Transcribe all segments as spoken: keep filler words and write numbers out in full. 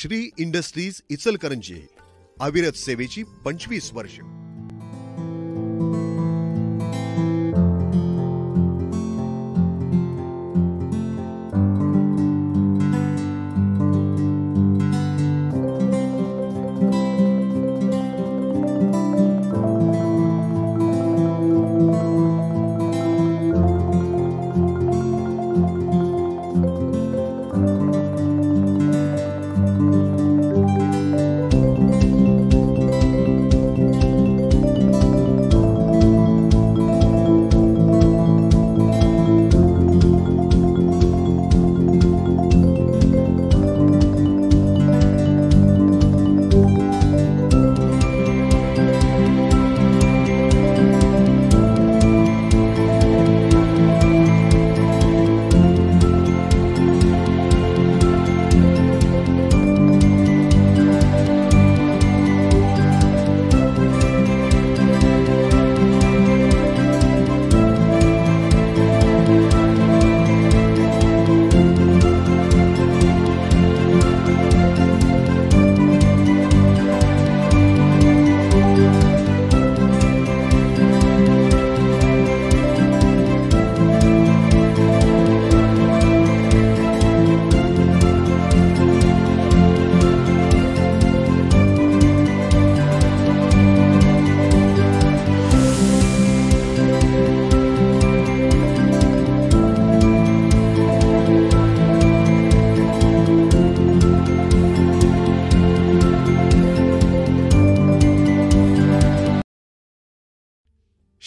Shri industries Ichalkaranji अविरत सेवेची पंचवीस वर्ष।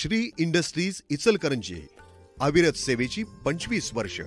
श्री इंडस्ट्रीज इचलकरंजी अविरत सेवेची पंचवीस वर्ष।